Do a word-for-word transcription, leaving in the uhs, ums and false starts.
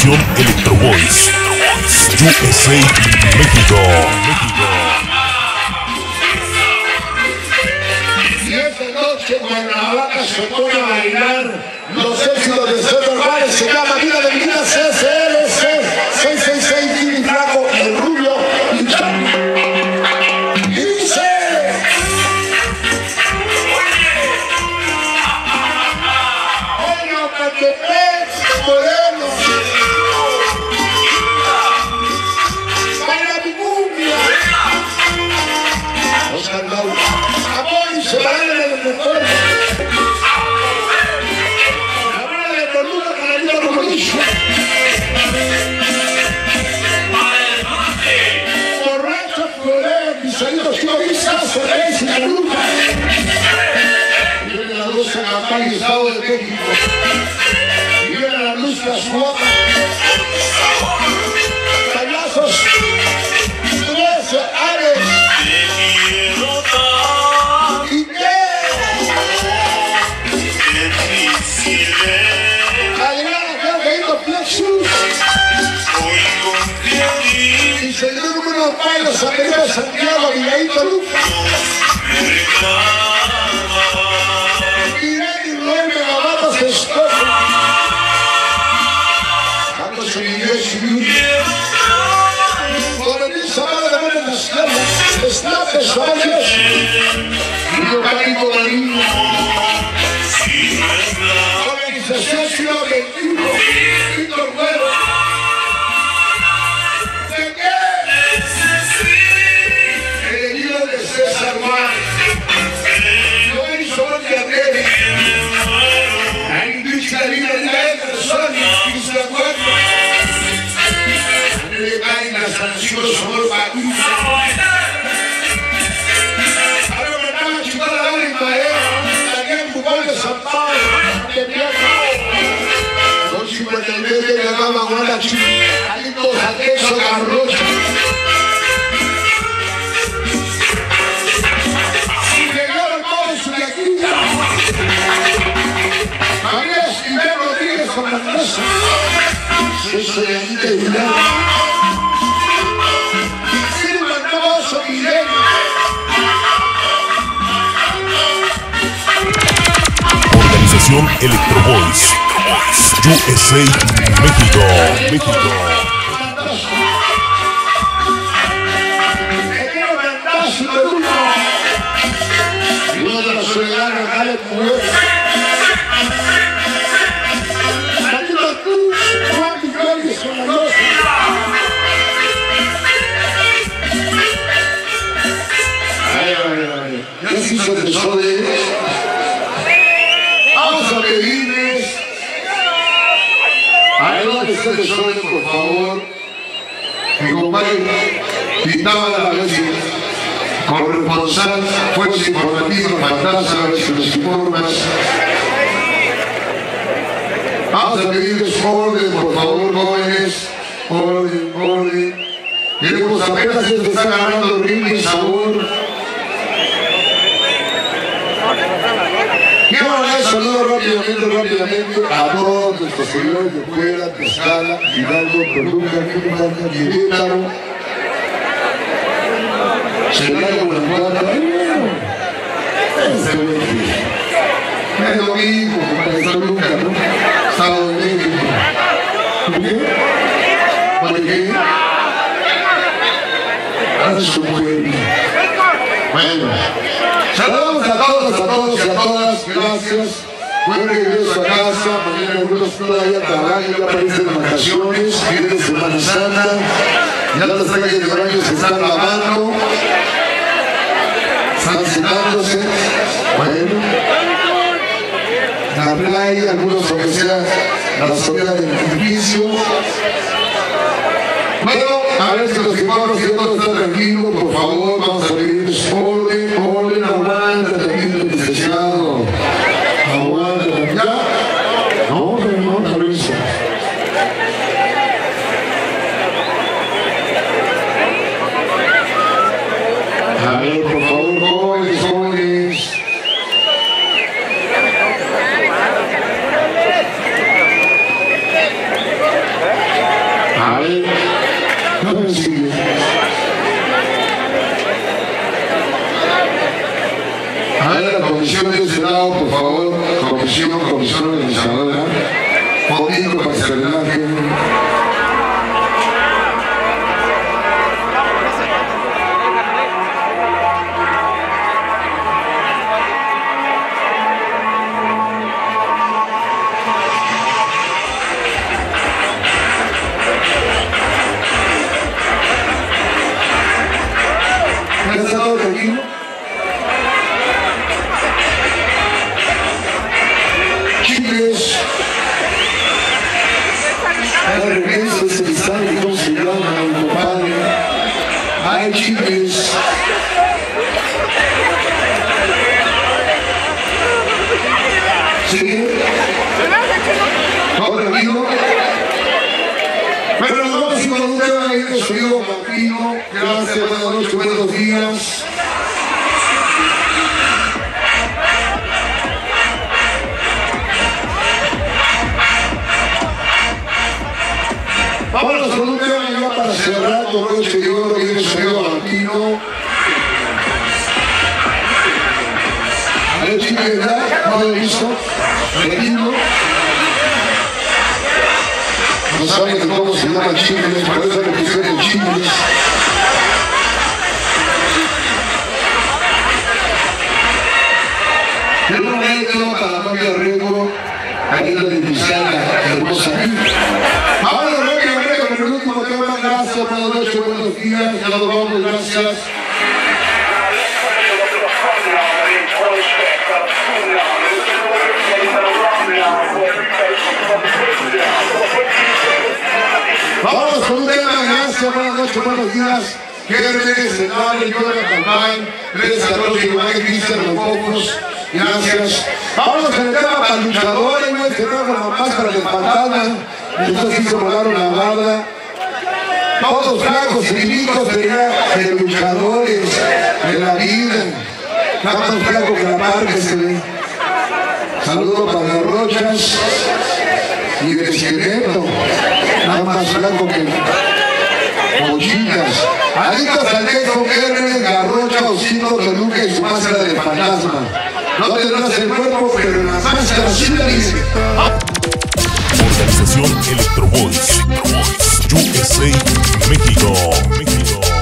Producción Electro Boys, U S A, México. Y esta noche Cuernavaca se pone a bailar los éxitos de Electro Boys. Se llama Vida de mi vida, C C L C seis seis seis, Jimmy Flaco, el Rubio. Santiago y ahí Toluca. Mirá y duerme la bata se escoja. Cuando se vivió y subió. Por el sábado de la mano en las calles, esnapes, sabios. Y yo caigo de niño. Organización Ciudad veintiuno, Víctor Cuero. Organización Electro Boys, U S A, México, México. Por favor, mi compadre pintaba la vez corresponsal, fuerza informativa, matanza, las informas. Vamos a pedirles orden, por favor, jóvenes, orden, orden. Queremos apenas se está ganando el ritmo y sabor. Quiero darle saludos rápidamente, rápidamente a todos nuestros seguidores de Puebla, Tlaxcala, Hidalgo, Toluca, Cuernavaca, Querétaro, Celaya, Guanajuato. Es domingo, para Toluca, ¿no? Sábado de México. ¿Por qué? ¿Por qué? A su pueblo. Bueno. Saludamos a todos, a todos y a todas, gracias. Buen regreso a casa, mañana algunos todavía trabajan, ya aparecen de vacaciones, viene de Semana Santa, ya las calles de baño se están lavando, están sentándose, bueno, la playa, algunos oficiales, la zona del edificio. Bueno, a ver si los que vamos, si todo está tranquilo, por favor, vamos a pedir orden, orden, aguanta, tranquilo, licenciado, aguanta, ya, no, no, no, no, eso. A ver, por favor, jóvenes, jóvenes. cinco para que se adelante. ¿Ya está todo tranquilo? Chicles. La regresa se le sabe cómo se llama mi compadre. Ay, chicles. ¿Sí? Ahora amigo. Pero nos vamos con una y nos dio Martino. Gracias, buenas noches, buenos días. Vámonos con un tema ya para cerrar con el señor que viene el señor Martino. A ver si me da, no lo he visto. Venido. No saben cómo se llama Chile, por eso le pusieron Chile. De un momento para la familia Riego, aquí lo de la hermosa. Ahora gracias, buenas noches, buenos días, ya nos vamos, gracias. Vamos con un tema, gracias, buenas noches, buenos días. Quédense, senadores, yo de la campaña, gracias a todos, igual que dicen los pocos, gracias. Vamos con el tema para los luchadores, no es que no con la máscara de fantasma, entonces sí se volaron la barda. Todos flacos y ricos de luchadores de la vida. Tantos flacos que la parte se ve. Saludos para las Rochas y de Esqueleto. Nada más flaco que mochilas. Adictos al Deco, Hermes, Garrocha, Osito, Toluca y su máscara de fantasma. No tendrás el cuerpo, pero la máscara sí la dice. Organización Electro Boys. U S A, México, México.